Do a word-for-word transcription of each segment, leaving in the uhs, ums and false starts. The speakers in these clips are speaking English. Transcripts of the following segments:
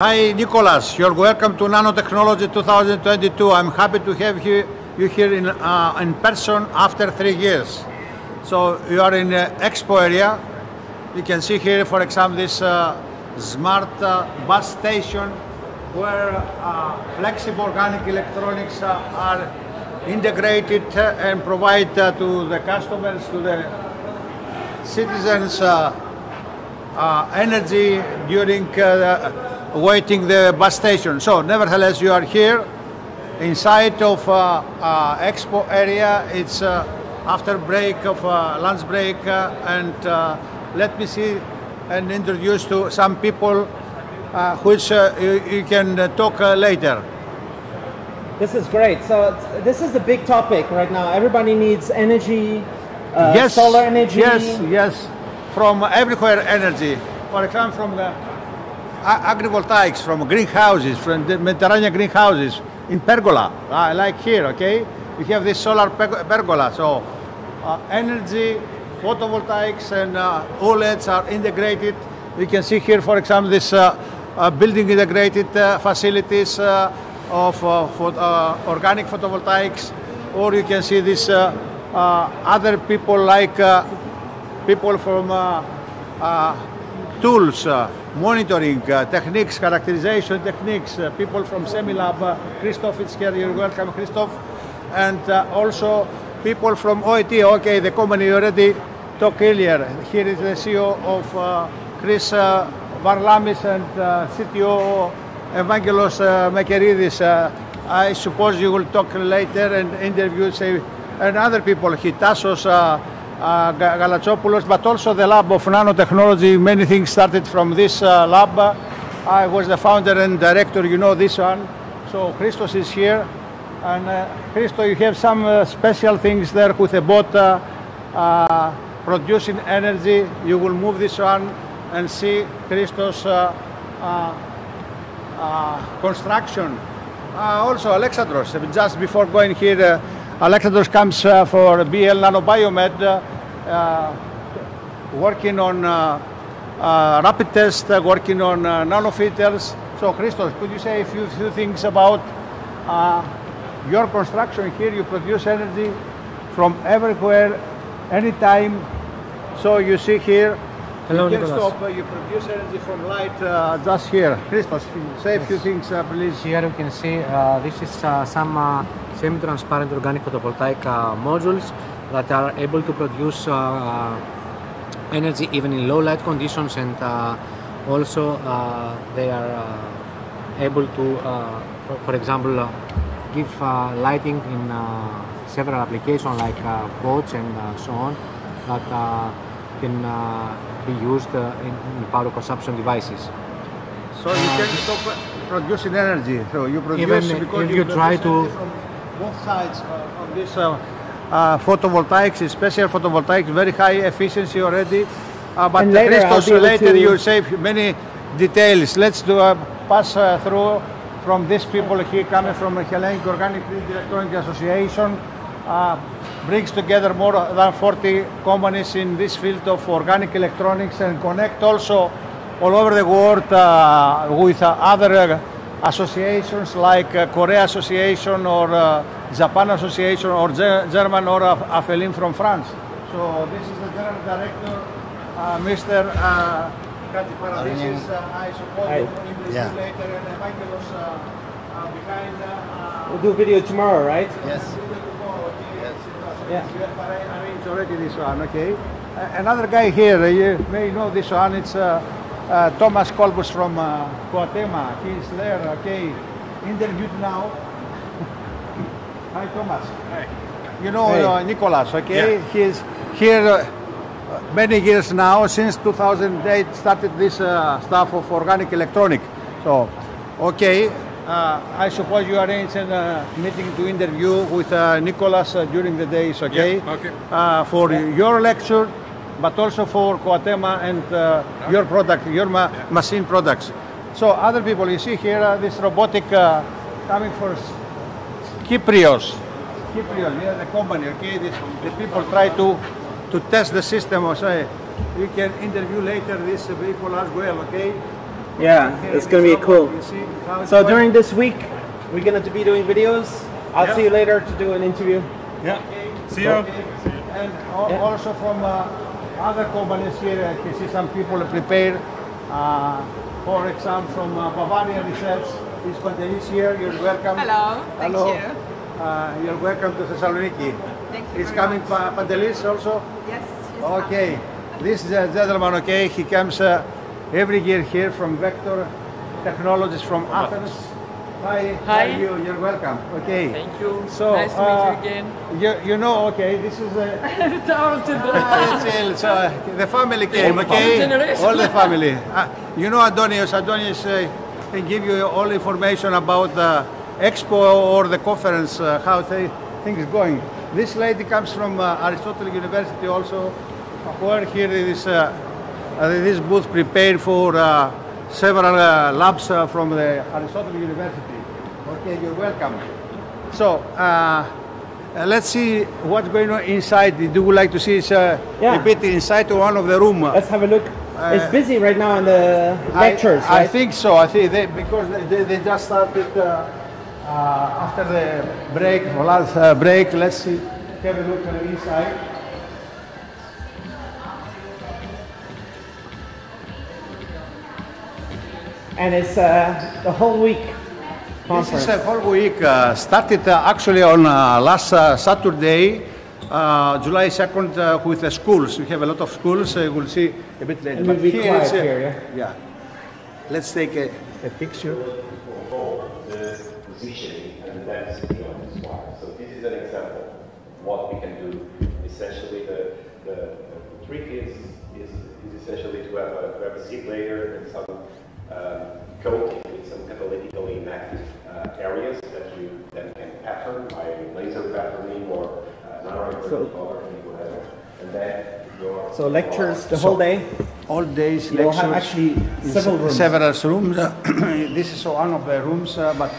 Hi Nicholas, you're welcome to Nanotechnology twenty twenty-two. I'm happy to have you here in, uh, in person after three years. So you are in the expo area. You can see here, for example, this uh, smart uh, bus station where uh, flexible organic electronics uh, are integrated and provide uh, to the customers, to the citizens, uh, uh, energy during uh, the waiting the bus station. So nevertheless, you are here inside of uh, uh, expo area. It's uh, after break of uh, lunch break uh, and uh, let me see and introduce to some people uh, which uh, you, you can uh, talk uh, later. This is great. So this is the big topic right now. Everybody needs energy, uh, yes, solar energy. Yes, yes, from everywhere energy. For example, from the agrivoltaics, from greenhouses, from the Mediterranean greenhouses in pergola, uh, like here, okay? We have this solar pergola, so uh, energy, photovoltaics and uh, O L E Ds are integrated. You can see here, for example, this uh, uh, building integrated uh, facilities uh, of uh, for, uh, organic photovoltaics, or you can see this uh, uh, other people like uh, people from uh, uh, tools, uh, monitoring uh, techniques, characterization techniques, uh, people from Semilab, uh, Christoph is here, you're welcome Christoph, and uh, also people from O I T, okay, the company already talked earlier. Here is the C E O of uh, Chris uh, Varlamis and uh, C T O Evangelos uh, Makeridis. Uh, I suppose you will talk later and interview, say, and other people, Hitasos, uh, Uh, Galachopoulos, but also the lab of nanotechnology. Many things started from this uh, lab. I was the founder and director, you know this one. So Christos is here, and uh, Christos, you have some uh, special things there with a bot uh, uh, producing energy. You will move this one and see Christos uh, uh, uh, construction. Uh, also Alexandros, just before going here, uh, Alexandros comes uh, for B L Nanobiomed, uh, uh, working on uh, uh, rapid test, uh, working on uh, nanofitters. So Christos, could you say a few, few things about uh, your construction here? You produce energy from everywhere, anytime. So you see here, hello, you can Nicholas. Stop, uh, you produce energy from light uh, just here. Christos, say a yes. few things, uh, please. Here you can see uh, this is uh, some uh, semi-transparent organic photovoltaic uh, modules that are able to produce uh, energy even in low light conditions, and uh, also uh, they are uh, able to, uh, for, for example, uh, give uh, lighting in uh, several applications like uh, boats and uh, so on, that uh, can uh, be used uh, in, in power consumption devices. So you can stop producing energy. So you produce even because if you, you try to from both sides of this uh, uh, photovoltaics, especially photovoltaics, very high efficiency already. Uh, but later, Christos, later you say many details. Let's do a pass uh, through from these people here coming from the Hellenic Organic Semiconductor Association. Uh, brings together more than forty companies in this field of organic electronics and connect also all over the world uh, with uh, other uh, associations like uh, Korea Association or uh, Japan Association or Ge German or uh, Afelin from France. So this is the General Director, uh, Mister Uh, Katiparadis, uh, I suppose I, you yeah. later, and Evangelos uh, uh, behind. Uh, we'll do video tomorrow, right? Yes. Yeah. I mean, it's already this one, okay? Uh, another guy here, you may know this one, it's... Uh, Uh, Thomas Kolbus from uh, Coatema, he's there, okay, interviewed now. Hi Thomas. Hi. You know hey. uh, Nicholas, okay, yeah. He's here uh, many years now, since two thousand eight started this uh, stuff of organic electronic. So, okay, uh, I suppose you arranged a meeting to interview with uh, Nicholas uh, during the days, okay, yeah. okay. Uh, for yeah. your lecture, but also for Coatema and uh, okay. your product, your ma yeah. machine products. So other people, you see here, uh, this robotic uh, coming for Kyprios. Kyprios, yeah, the company, okay? This, the people try to, to test the system, or say, you can interview later this people as well, okay? Yeah, it's gonna be cool. So during this week, we're gonna be doing videos. I'll yeah. see you later to do an interview. Yeah. See you. And also from uh, other companies here, I can see some people prepare. Uh, for example, from uh, Bavaria Research, is Pandelis here. You're welcome. Hello. Hello. Thank you. Uh, you're welcome to Thessaloniki. Thank you. Is coming pa Pandelis also? Yes. Okay. Coming. This is a gentleman. Okay, he comes uh, every year here from Vector Technologies from Athens. Hi, Hi. How are you? You're welcome. Okay. Thank you. So, nice to uh, meet you again. You, you know, okay, this is a... uh, so, uh, the family came, okay? All the family. Uh, you know Adonius. Adonius uh, can give you all information about the expo or the conference, uh, how th things are going. This lady comes from uh, Aristotle University also, where here is uh, uh, this booth prepared for uh, several uh, labs uh, from the Aristotle University. Okay, you're welcome. So, uh, uh, let's see what's going on inside. Do you like to see it's, uh, yeah. a bit inside to one of the room? Let's have a look. Uh, it's busy right now in the lectures, I, I right? think so. I think they, because they, they just started uh, uh, after the break, last uh, break. Let's see. Have a look on the inside. And it's uh, the whole week conference. This is a whole week. Uh, started uh, actually on uh, last uh, Saturday, uh, July second, uh, with the schools. We have a lot of schools. Uh, we'll see a bit later. But be here, uh, here yeah? yeah. Let's take a, a picture. The position and the density of this wire. So this is an example. What we can do essentially. The the, the trick is, is is essentially to have a, to have a seed layer and some. Uh, coating with some catalytically inactive uh, areas that you then can pattern by laser patterning or uh, nanofiber so, or whatever. And then your so lectures the whole so day. All days lectures. You'll have actually several rooms. Several rooms. This is one of the rooms. Uh, but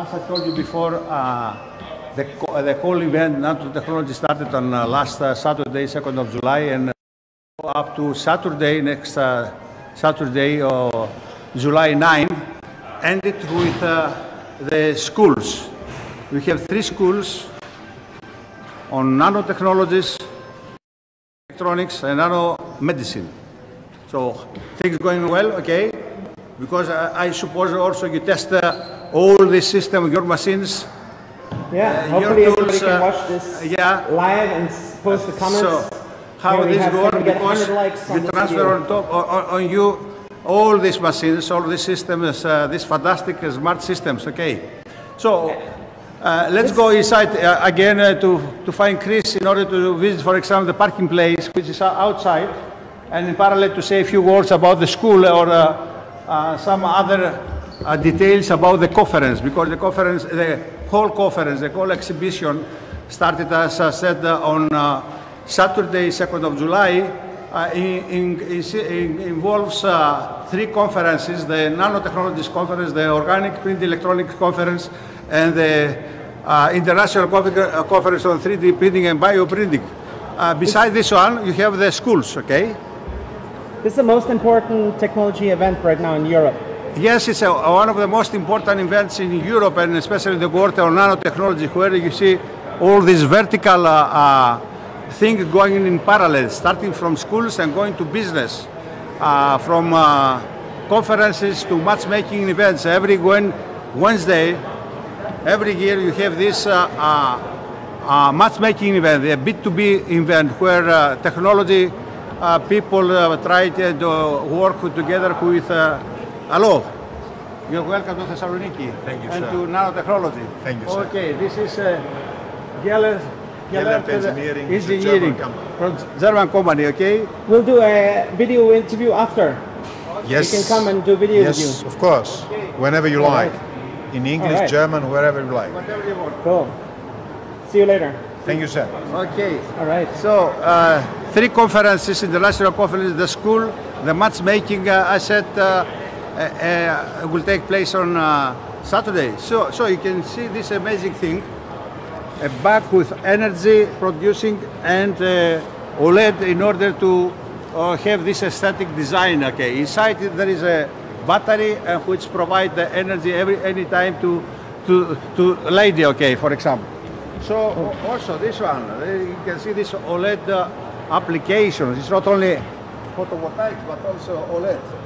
as I told you before, uh, the co the whole event, nanotechnology, started on uh, last uh, Saturday, second of July, and uh, up to Saturday next uh, Saturday or. Uh, July ninth, ended with uh, the schools. We have three schools on nanotechnologies, electronics, and nanomedicine. So things going well, okay? Because uh, I suppose also you test uh, all the system, your machines. Yeah, uh, hopefully your tools, everybody can watch this uh, yeah. live and post the comments. So how this going? Because you transfer on top on, on you. All these machines, all these systems, uh, these fantastic uh, smart systems, okay? So, uh, let's go inside uh, again uh, to, to find Chris in order to visit, for example, the parking place, which is outside, and in parallel to say a few words about the school or uh, uh, some other uh, details about the conference, because the conference, the whole conference, the whole exhibition started, as I said, uh, on uh, Saturday, second of July, Uh, in, in, in involves uh, three conferences, the nanotechnologies conference, the organic print electronics conference, and the uh, international conference on three D printing and bioprinting. Uh, besides this one, you have the schools, okay? This is the most important technology event right now in Europe. Yes, it's a, one of the most important events in Europe, and especially in the world on nanotechnology, where you see all these vertical uh, uh, things going in parallel, starting from schools and going to business, uh, from uh, conferences to matchmaking events. Every Wednesday, every year you have this uh, uh, uh, matchmaking event, a B two B event where uh, technology uh, people uh, try to uh, work together with... Uh, hello, you're welcome to Thessaloniki. Thank you, and sir. To nanotechnology. Thank you, sir. Okay, this is uh, Geller Geller Engineering, engineering from German company, okay? We'll do a video interview after. Yes. You can come and do video yes, with you. Yes, of course. Okay. Whenever you All like. Right. In English, right. German, wherever you like. Whatever you want. Cool. See you later. Thank you, sir. Okay. All right. So, uh, three conferences, international conferences, the school, the matchmaking, uh, I said, uh, uh, uh, will take place on uh, Saturday. So, so you can see this amazing thing. A bag with energy producing and uh, OLED in order to uh, have this aesthetic design. Okay, inside there is a battery and which provide the energy every any time to to to light the okay, for example. So okay. Also this one, you can see this OLED application. It's not only photovoltaics but also OLED.